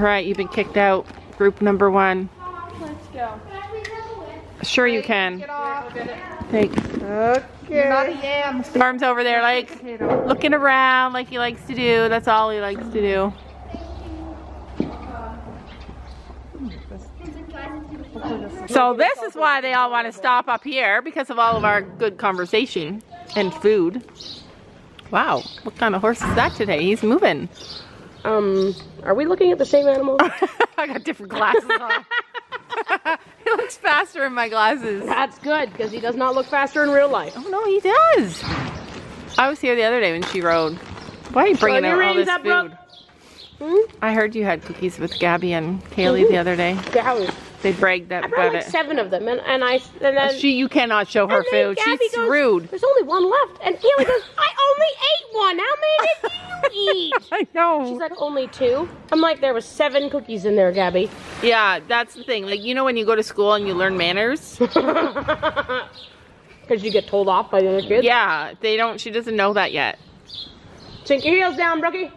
Alright, you've been kicked out. Group number one. Let's go. Sure you can. Get off. Thanks. Okay. You're not a yam. Storm's over there like looking around like he likes to do. That's all he likes to do. So this is why they all want to stop up here, because of all of our good conversation and food. Wow, what kind of horse is that today? He's moving. Are we looking at the same animal? I got different glasses on. He looks faster in my glasses. That's good, because he does not look faster in real life. Oh no, he does. I was here the other day when she rode. Why are you bringing out all this food? Hmm? I heard you had cookies with Gabby and Kaylee the other day. Gabby. They bragged that about like it. 7 of them, and then you cannot show her food. Gabby She's goes, rude. There's only one left, and Kaylee goes, I only ate one. How many did you eat? I know. She's like, only 2. I'm like, there was 7 cookies in there, Gabby. Yeah, that's the thing. Like, you know, when you go to school and you learn manners, because you get told off by the other kids. Yeah, they don't. She doesn't know that yet. Sink your heels down, Brookie.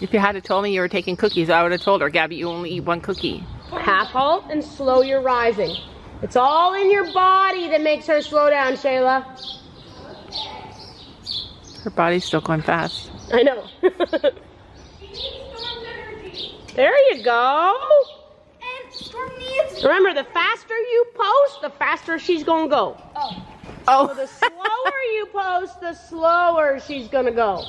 If you had told me you were taking cookies, I would have told her, Gabby, you only eat 1 cookie. Half halt and slow your rising. It's all in your body that makes her slow down, Shayla. Her body's still going fast. I know. There you go. Remember, the faster you post, the faster she's gonna go. Oh. So the slower you post, the slower she's gonna go.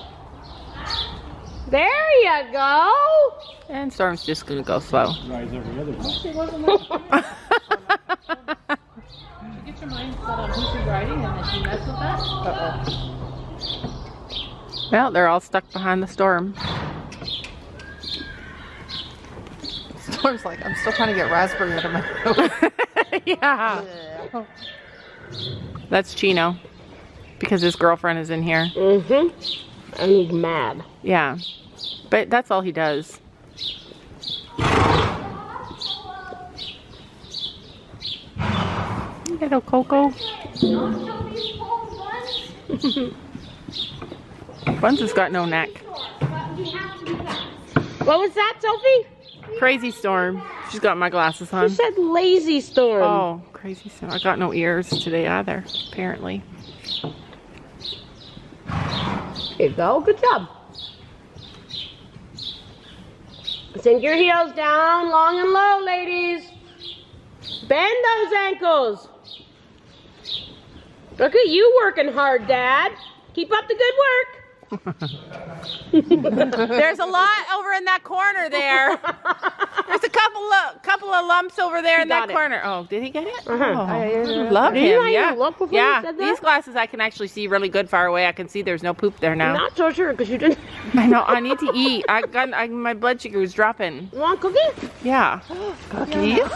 There you go. And Storm's just gonna go slow. Rides every other one. She wasn't get your mind set on who's riding and then she messes with that. Uh-oh. Well, they're all stuck behind the storm. Storm's like, I'm still trying to get raspberry out of my throat. Yeah. That's Chino, because his girlfriend is in here. Mm-hmm. And he's mad. Yeah. But that's all he does. Hello, Coco. Buns has got no neck. What was that, Sophie? Crazy Storm. She's got my glasses on. She said lazy storm. Oh, crazy storm. I got no ears today either, apparently. There you go. Good job. Sink your heels down long and low, ladies. Bend those ankles. Look at you working hard, Dad. Keep up the good work. There's a lot over in that corner there. There's a couple of lumps over there in that corner. Oh, did he get it? Uh-huh. I love him. Yeah, these glasses I can actually see really good far away. I can see there's no poop there now. I'm not so sure because you didn't. I know. I need to eat. My blood sugar was dropping. You want cookies? Yeah. Cookies?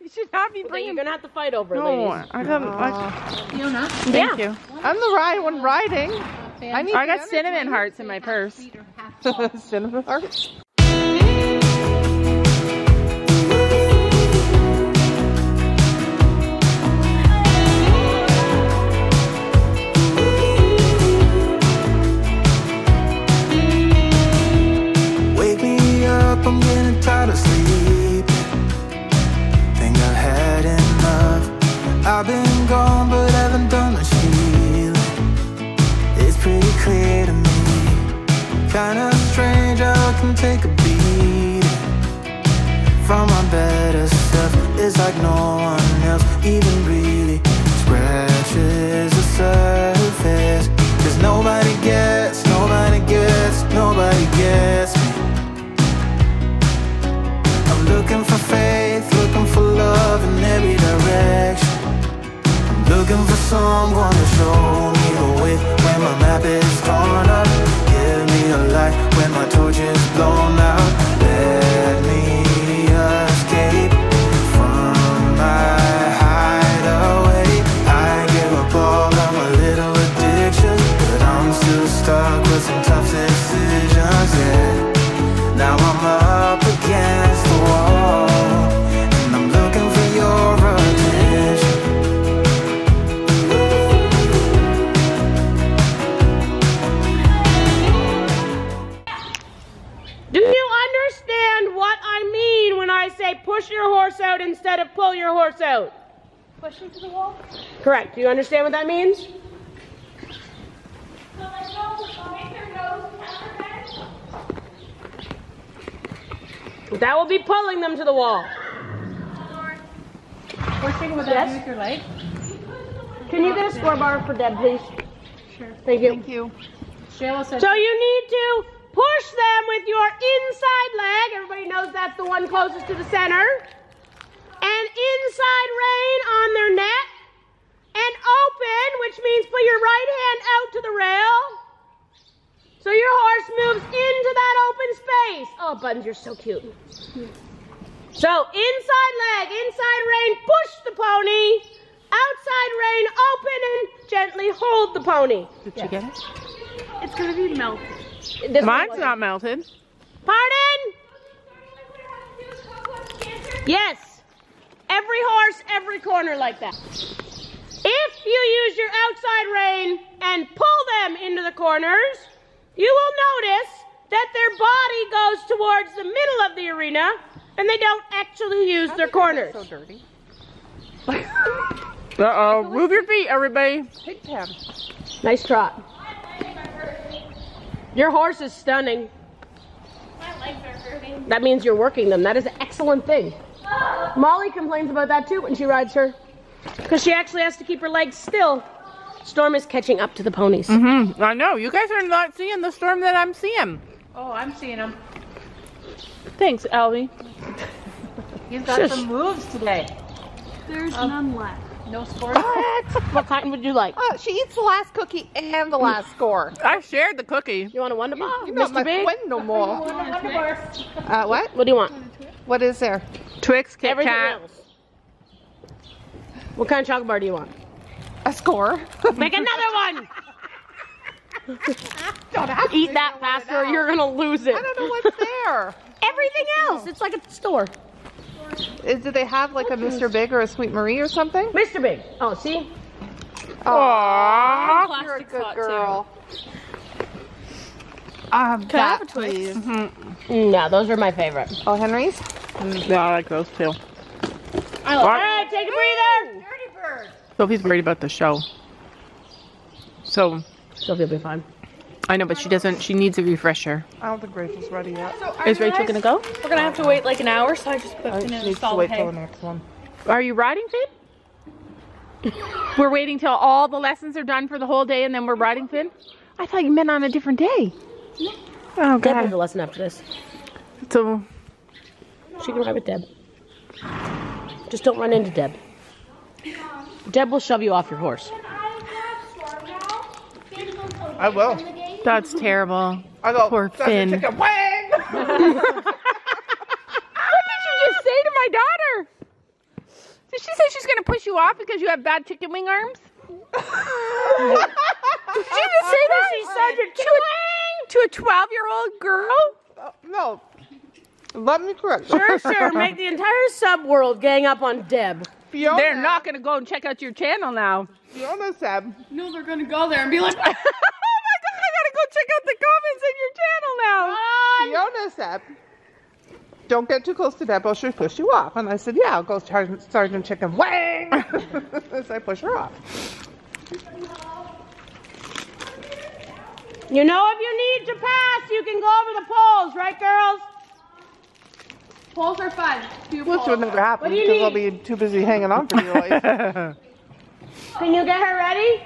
You should not be bringing. You're gonna have to fight over it, ladies. I don't. Fiona. Thank you. I'm the right one riding. I got cinnamon hearts in my purse. Cinnamon hearts. I'm getting tired of sleeping. Think I had enough. I've been gone but haven't done much healing. It's pretty clear to me. Kinda strange I can take a beat from my better self. It's like no one else even really scratches the surface. Cause nobody gets, nobody gets, nobody gets me. Looking for faith, looking for love in every direction. I'm looking for someone to show me the way when my map is torn up. Give me a light when my torch is blown out. Let me escape from my hideaway. I give up all of my little addictions, but I'm still stuck with some tough decisions. Yeah, now I'm up against the wall. And I'm looking for your attention. push your horse out instead of pull your horse out. Pushing to the wall? Correct. Do you understand what that means? So my dogs will make their nose counterbend? That will be pulling them to the wall. Pushing with yes. Your leg? Can you get a score bar for Deb, please? Sure. Thank you. Thank you. Shayla said so you need to push them with your inside leg. Everybody knows that's the one closest to the center. And inside rein on their neck. And open, which means put your right hand out to the rail. So your horse moves into that open space. Oh, Buttons, you're so cute. So inside leg, inside rein, push the pony. Outside rein, open and gently hold the pony. Did you get it? It's going to be melted. This mine's not melted. Pardon? Yes. Every horse, every corner like that. If you use your outside rein and pull them into the corners, you will notice that their body goes towards the middle of the arena and they don't actually use their corners. So dirty. Uh-oh, move your feet, everybody. Pig pen. Nice trot. Your horse is stunning. My legs are hurting. That means you're working them. That is an excellent thing. Molly complains about that too when she rides her. Because she actually has to keep her legs still. Storm is catching up to the ponies. Mm-hmm. I know. You guys are not seeing the storm that I'm seeing. Oh, I'm seeing them. Thanks, Alvy. You've got some moves today. There's none left. No score? What kind would you like? Oh, she eats the last cookie and the last score. I shared the cookie. You want a Wonder Bar? You're not my friend no more. What? What do you want? What is there? Twix, Kit everything Kat. Else. What kind of chocolate bar do you want? A score. Make another one! Don't ask eat that faster or you're going to lose it. I don't know what's there. Everything else. It's like a store. Do they have like a Mr. Big or a Sweet Marie or something? Mr. Big. Oh, see? Aww. You're a good girl. Can I have a Twix? Mm-hmm. No, those are my favorite. Oh, Henry's? Mm-hmm. Yeah, I like those too. I love alright, take a breather. Dirty bird. Sophie's worried about the show. So Sophie will be fine. I know, but she doesn't. She needs a refresher. I don't think Rachel's ready yet. So is Rachel going to go? We're going to have to wait like an hour, so I just put in a solid hay. Till the next one. Are you riding, Finn? We're waiting till all the lessons are done for the whole day, and then we're riding, Finn? I thought you meant on a different day. No. Oh, God. Deb has a lesson after this. So she can ride with Deb. Just don't run into Deb. Deb will shove you off your horse. I will. That's terrible. I go, poor Finn. What did you just say to my daughter? Did she say she's going to push you off because you have bad chicken wing arms? Did she just say that? She said you're to a 12-year-old girl? No. Let me correct. Sure. Make the entire sub world gang up on Deb. Fiona. They're not going to go and check out your channel now. Fiona said. No, they're going to go there and be like... Check out the comments in your channel now. Fiona said, don't get too close to Deb or she'll push you off. And I said, yeah, I'll go Sergeant Chicken Wang. So I push her off. You know, if you need to pass, you can go over the poles, right, girls? Poles are fun. Which would never happen because I'll be too busy hanging on for your life. Can you get her ready?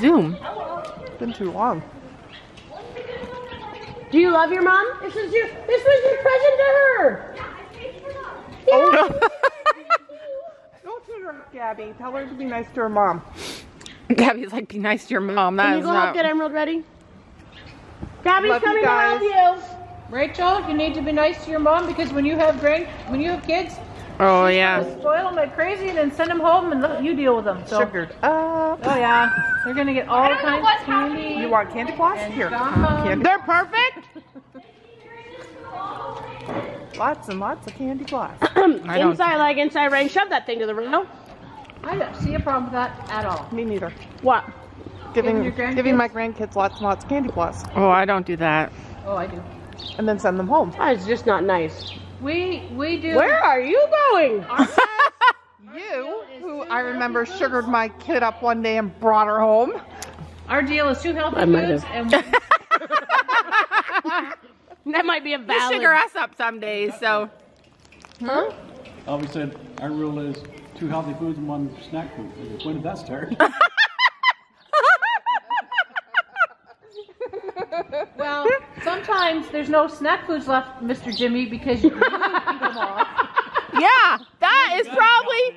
Zoom. Been too long. Do you love your mom? This was your present to her. Yeah, I paid for mom. Oh, no. Don't shoot her up, Gabby. Tell her to be nice to her mom. Gabby's like, be nice to your mom. That can you go help get Emerald ready? Gabby's love coming to help you. Rachel, you need to be nice to your mom because when you have kids, oh yeah, spoil them like crazy and then send them home and let you deal with them. So. Sugared up. Oh yeah, they're gonna get all kinds of candy. You want candy floss? Here, candy. They're perfect. Lots and lots of candy floss. Inside leg, inside rein. Shove that thing to the rail. I don't see a problem with that at all. Me neither. What? Giving my grandkids lots and lots of candy floss. Oh, I don't do that. Oh, I do. And then send them home. That is just not nice. We do. Where are you going? You, who I remember sugared my kid up one day and brought her home. Our deal is two healthy foods and one. That might be a valid. You sugar us up some days, so. Huh? I always said our rule is two healthy foods and one snack food. When did that start? Well, sometimes there's no snack foods left, Mr. Jimmy, because you eat them all. Yeah, that is probably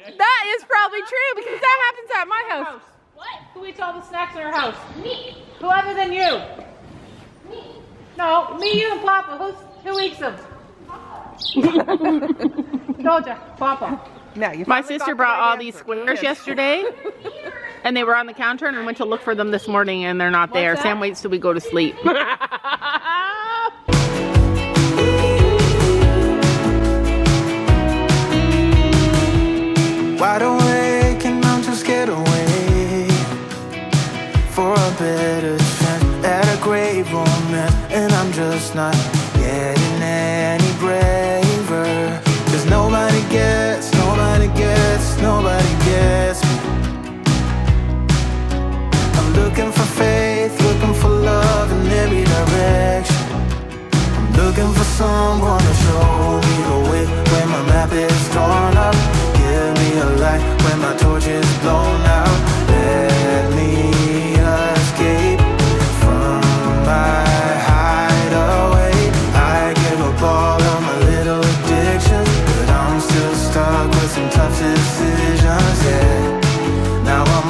true because that happens at my house. What? Who eats all the snacks in our house? Me. Who other than you? Me. No, me, you, and Papa. Who eats them? Told ya, Papa. No, you. My sister brought all these squares yesterday, and they were on the counter, and I went to look for them this morning, and they're not there. What's that? Sam waits till we go to sleep. Wide awake and I'm just get away for a better chance at a great romance, and I'm just not getting any braver. 'Cause nobody gets, nobody gets, nobody gets. I'm looking for faith, looking for love in every direction. I'm looking for someone to show me the way when my map is torn up. Give me a light when my torch is blown out. Let me escape from my hideaway. I give up all of my little addictions, but I'm still stuck with some tough decisions. Yeah, now I'm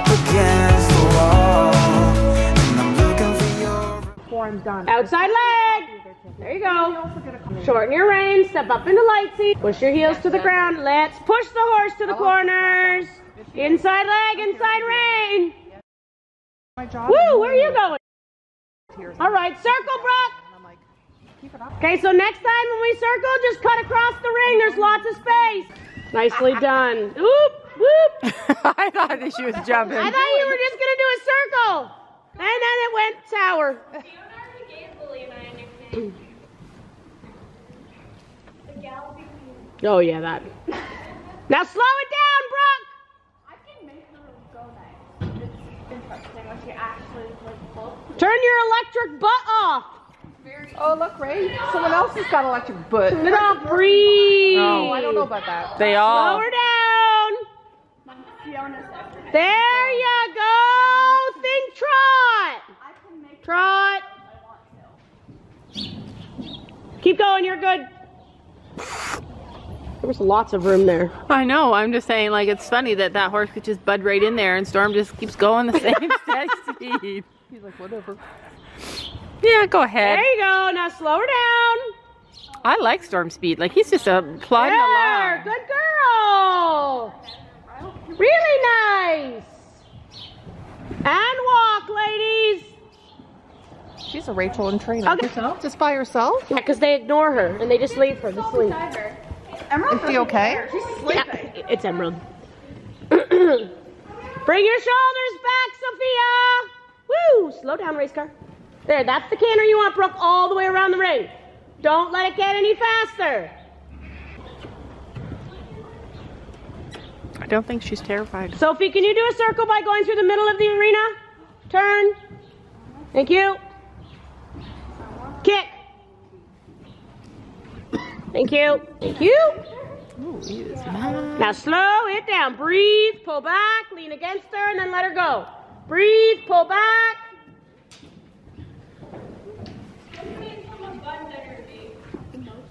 up against the wall, and I'm looking for your form done. Outside leg. There you go. Shorten your reins, step up into light seat, push your heels to the ground. Let's push the horse to the corners. Inside leg, inside rein. Woo, where are you going? All right, circle, Brooke. Okay, so next time when we circle, just cut across the ring. There's lots of space. Nicely done. Oop, whoop. I thought that she was jumping. I thought you were just going to do a circle. And then it went sour. Oh yeah, that. Now slow it down, Brooke! I can make them go that. It's interesting once you actually like both. Turn your electric butt off! Oh look, Ray, someone else has got electric butt. Turn it off, breathe! Oh, I don't know about that. They all. Slow her down! There you go! Think trot! Trot! Keep going, you're good. There was lots of room there. I know, I'm just saying, like, it's funny that that horse could just bud right in there and Storm just keeps going the same steady speed. He's like, whatever. Yeah, go ahead. There you go, now slow her down. I like Storm speed, like he's just a plodding along. Good girl. Really nice. And walk, ladies. She's a Rachel in training. Okay. Just by herself? Yeah, because they ignore her and they just leave her to sleep. Her. Emerald, is she okay? She's sleeping. Yeah, it's Emerald. Bring your shoulders back, Sophia. Woo! Slow down, race car. There, that's the canter you want, Brooke, all the way around the ring. Don't let it get any faster. I don't think she's terrified. Sophie, can you do a circle by going through the middle of the arena? Turn. Thank you. Kick. Thank you. Thank you. Ooh, now slow it down. Breathe, pull back, lean against her, and then let her go. Breathe, pull back.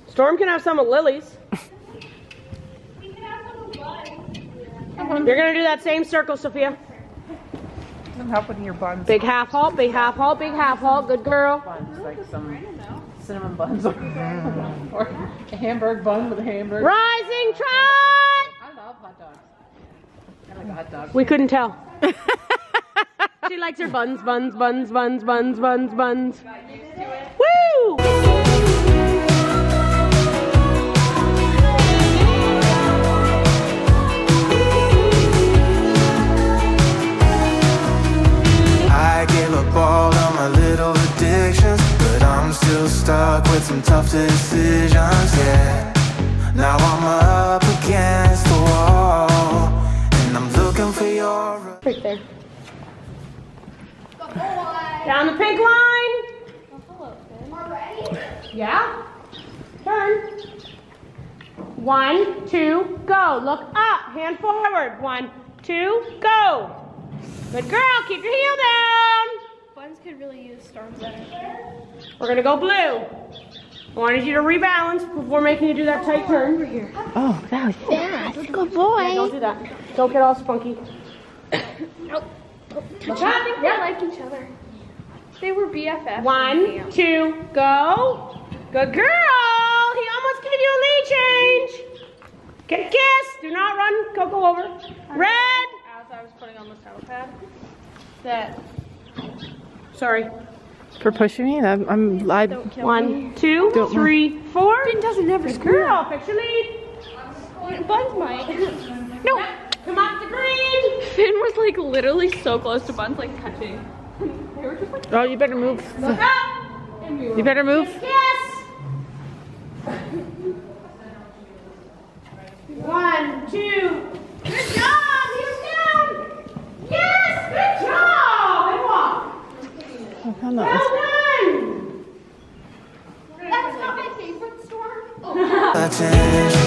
Storm can have some of Lily's. You're going to do that same circle, Sophia. Help with your buns. Big half halt, big half halt, big half halt. Good girl. Buns, like some cinnamon buns or a hamburger bun with a hamburger. Rising trot. I love hot dogs. I like a hot dog. We couldn't tell. She likes her buns, buns, buns, buns, buns, buns, buns. Woo! I gave up all of my little addictions, but I'm still stuck with some tough decisions, yeah. Down the pink line. Oh, hello, Finn. Already? Yeah. Turn. 1, 2, go. Look up. Hand forward. 1, 2, go. Good girl. Keep your heel down. Buns could really use storm center. We're gonna go blue. I wanted you to rebalance before making you do that tight turn over here. Oh, that was fast. Good boy. Yeah, don't do that. Don't get all spunky. Nope. I think they like each other. They were BFFs. 1, 2, go. Good girl. He almost gave you a lead change. Get a kiss. Do not run. Go over. Red. As I was putting on the saddle pad. That. Sorry. For pushing me, I'm live. 1, 2, 3, 4. Finn doesn't ever screw up. Pick your lead. Buns might. No. Come off the green. Finn was like literally so close to Buns, like touching. They were just like. Oh, you better move. Look up. And we were, you better move. Yes. 1, 2. Good job. He was down. Yes. Good job. Well done! That's not my favorite storm. Oh.